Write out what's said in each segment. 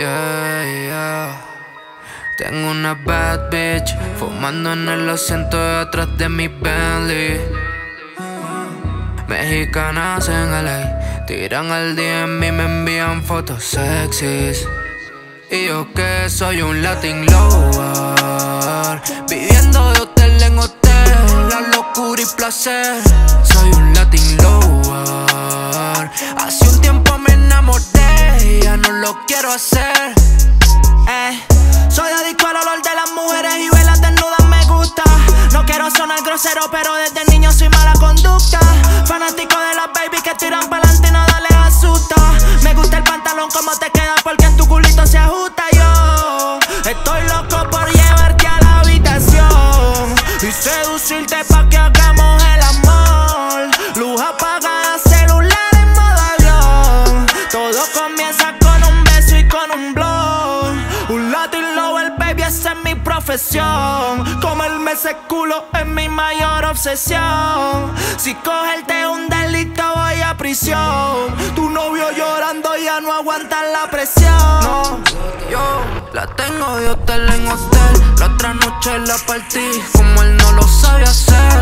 Yeah, yeah. Tengo una bad bitch fumando en el asiento de atrás de mi Bentley. Mexicanas en LA tiran al DM y me envían fotos sexys. Y yo que soy un Latin Lover, viviendo de hotel en hotel, la locura y placer. Soy un Latin Lover, hace un tiempo me enamoré, ya no lo quiero hacer. Soy adicto al olor de las mujeres y verlas desnudas me gusta. No quiero sonar grosero, pero desde niño soy mala conducta. Fanático de las babies que tiran pa'lante y nada les asusta. Me gusta el pantalón como te queda porque en tu culito se ajusta. Yo estoy loco por llevarte a la habitación y seducirte pa' que hagamos el amor. Luz apagada, celular en modo avión. Todo comienza con un beso y con un blow. Un Latin Lover, baby, esa es mi profesión. Comerme ese culo es mi mayor obsesión. Si cogerte un delito voy a prisión. Tu novio llorando ya no aguanta la presión. No, yo la tengo de hotel en hotel. La otra noche la partí como él no lo sabe hacer.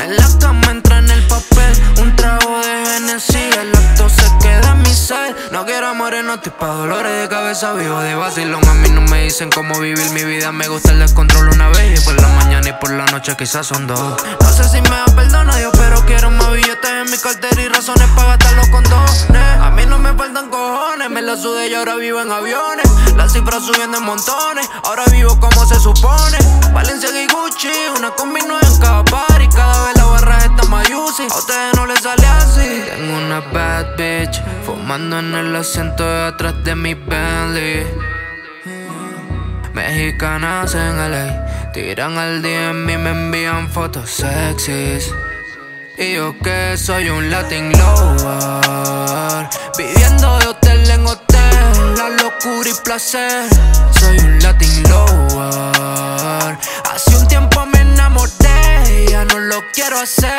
En la cama entra en el papel un trago de Genesis. El acto se queda en mi sal. No quiero morenos, estoy pa' dolores de cabeza. Vivo de vacilón, a mí no me dicen cómo vivir mi vida. Me gusta el descontrol una vez y por la mañana y por la noche quizás son dos. No sé si me va a perdonar Dios, pero quiero más billetes en mi cartera y razones para gastarlos con dones. A mí no me faltan cojones, me la sudé y ahora vivo en aviones. Las cifras subiendo en montones, ahora vivo como se supone. Valencia y Gucci, una combi nueva en cada party. Cada vez la barra está más juicy, a ustedes no les sale así. Tengo una bad bitch fumando en el asiento de atrás de mi Bentley. Mexicanas en LA tiran al DM y me envían fotos sexys. Y yo que soy un Latin Lover, viviendo de hotel en hotel, la locura y placer. Soy un Latin Lover, hace un tiempo me enamoré, ya no lo quiero hacer.